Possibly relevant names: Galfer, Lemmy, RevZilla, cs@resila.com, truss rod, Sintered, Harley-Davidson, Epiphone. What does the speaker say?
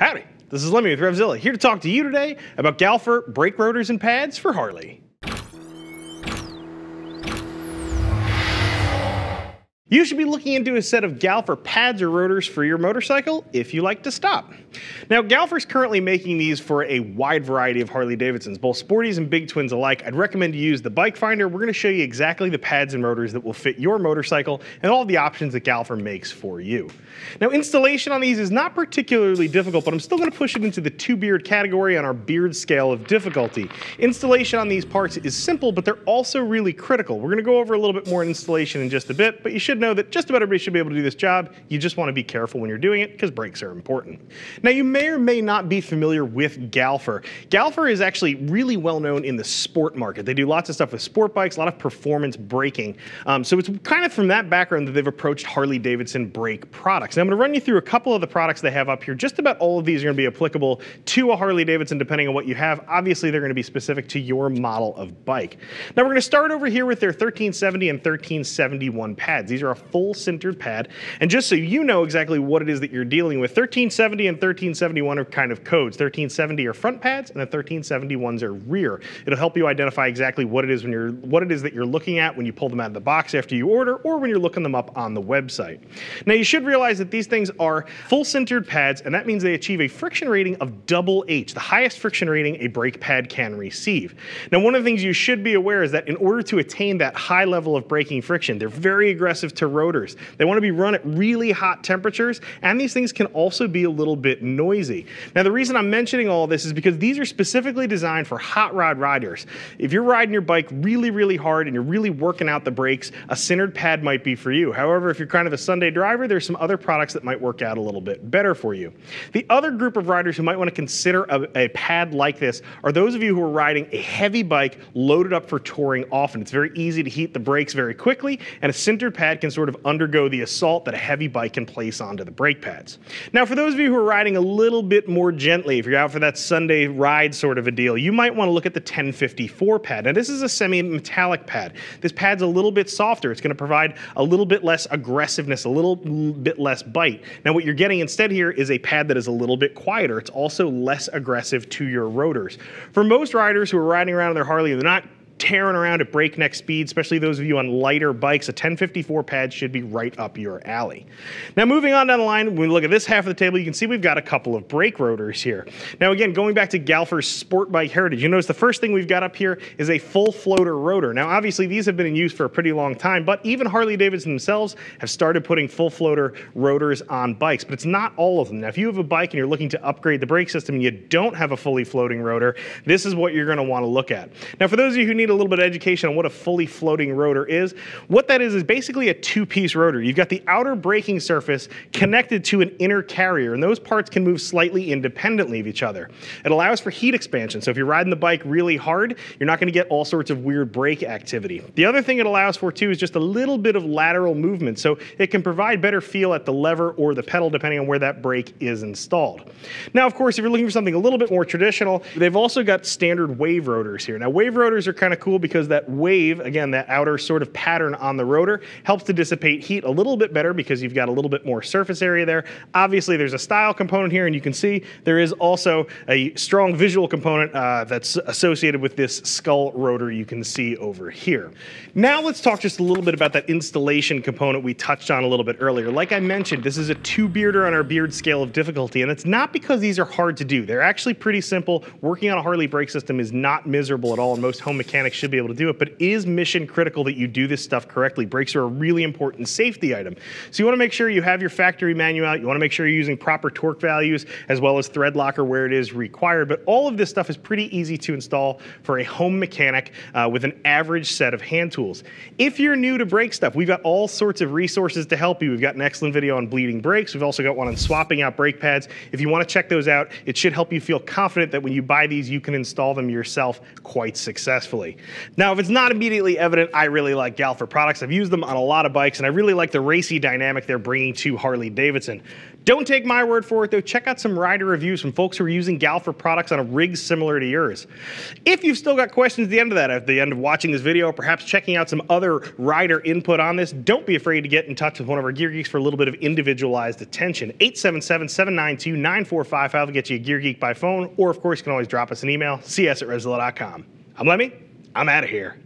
Howdy, this is Lemmy with RevZilla, here to talk to you today about Galfer brake rotors and pads for Harley. You should be looking into a set of Galfer pads or rotors for your motorcycle if you like to stop. Now, Galfer's currently making these for a wide variety of Harley-Davidsons, both sporties and big twins alike. I'd recommend you use the bike finder. We're gonna show you exactly the pads and rotors that will fit your motorcycle and all the options that Galfer makes for you. Now, installation on these is not particularly difficult, but I'm still gonna push it into the two beard category on our beard scale of difficulty. Installation on these parts is simple, but they're also really critical. We're gonna go over a little bit more installation in just a bit, but you should know that just about everybody should be able to do this job. You just want to be careful when you're doing it because brakes are important. Now, you may or may not be familiar with Galfer. Galfer is actually really well known in the sport market. They do lots of stuff with sport bikes, a lot of performance braking. So it's kind of from that background that they've approached Harley-Davidson brake products. Now, I'm going to run you through a couple of the products they have up here. Just about all of these are going to be applicable to a Harley-Davidson depending on what you have. Obviously, they're going to be specific to your model of bike. Now, we're going to start over here with their 1370 and 1371 pads. These are a full sintered pad, and just so you know exactly what it is that you're dealing with, 1370 and 1371 are kind of codes. 1370 are front pads, and the 1371s are rear. It'll help you identify exactly what it is that you're looking at when you pull them out of the box after you order, or when you're looking them up on the website. Now, you should realize that these things are full sintered pads, and that means they achieve a friction rating of HH, the highest friction rating a brake pad can receive. Now, one of the things you should be aware is that in order to attain that high level of braking friction, they're very aggressive to rotors. They want to be run at really hot temperatures, and these things can also be a little bit noisy. Now, the reason I'm mentioning all this is because these are specifically designed for hot rod riders. If you're riding your bike really, really hard and you're really working out the brakes, a sintered pad might be for you. However, if you're kind of a Sunday driver, there's some other products that might work out a little bit better for you. The other group of riders who might want to consider a pad like this are those of you who are riding a heavy bike loaded up for touring often. It's very easy to heat the brakes very quickly, and a sintered pad can sort of undergo the assault that a heavy bike can place onto the brake pads. Now, for those of you who are riding a little bit more gently, if you're out for that Sunday ride sort of a deal, you might want to look at the 1054 pad. Now, this is a semi-metallic pad. This pad's a little bit softer. It's going to provide a little bit less aggressiveness, a little bit less bite. Now, what you're getting instead here is a pad that is a little bit quieter. It's also less aggressive to your rotors. For most riders who are riding around on their Harley, they're not tearing around at breakneck speed, especially those of you on lighter bikes, a 1054 pad should be right up your alley. Now, moving on down the line, when we look at this half of the table, you can see we've got a couple of brake rotors here. Now, again, going back to Galfer's sport bike heritage, you notice the first thing we've got up here is a full floater rotor. Now, obviously, these have been in use for a pretty long time, but even Harley-Davidson themselves have started putting full floater rotors on bikes, but it's not all of them. Now, if you have a bike and you're looking to upgrade the brake system and you don't have a fully floating rotor, this is what you're going to want to look at. Now, for those of you who need a little bit of education on what a fully floating rotor is. What that is basically a two-piece rotor. You've got the outer braking surface connected to an inner carrier, and those parts can move slightly independently of each other. It allows for heat expansion, so if you're riding the bike really hard, you're not going to get all sorts of weird brake activity. The other thing it allows for, too, is just a little bit of lateral movement, so it can provide better feel at the lever or the pedal, depending on where that brake is installed. Now, of course, if you're looking for something a little bit more traditional, they've also got standard wave rotors here. Now, wave rotors are kind of cool because that wave, again, that outer sort of pattern on the rotor helps to dissipate heat a little bit better because you've got a little bit more surface area there. Obviously, there's a style component here, and you can see there is also a strong visual component that's associated with this skull rotor you can see over here. Now, let's talk just a little bit about that installation component we touched on a little bit earlier. Like I mentioned, this is a two-bearder on our beard scale of difficulty, and it's not because these are hard to do. They're actually pretty simple. Working on a Harley brake system is not miserable at all, and most home mechanics should be able to do it, but it is mission critical that you do this stuff correctly. Brakes are a really important safety item. So you want to make sure you have your factory manual out, you want to make sure you're using proper torque values as well as thread locker where it is required, but all of this stuff is pretty easy to install for a home mechanic with an average set of hand tools. If you're new to brake stuff, we've got all sorts of resources to help you. We've got an excellent video on bleeding brakes. We've also got one on swapping out brake pads. If you want to check those out, it should help you feel confident that when you buy these, you can install them yourself quite successfully. Now, if it's not immediately evident, I really like Galfer products. I've used them on a lot of bikes, and I really like the racy dynamic they're bringing to Harley-Davidson. Don't take my word for it, though. Check out some rider reviews from folks who are using Galfer products on a rig similar to yours. If you've still got questions at the end of that, at the end of watching this video, or perhaps checking out some other rider input on this, don't be afraid to get in touch with one of our Gear Geeks for a little bit of individualized attention. 877-792-9455 will get you a Gear Geek by phone, or of course, you can always drop us an email, cs@resila.com. I'm Lemmy. I'm out of here.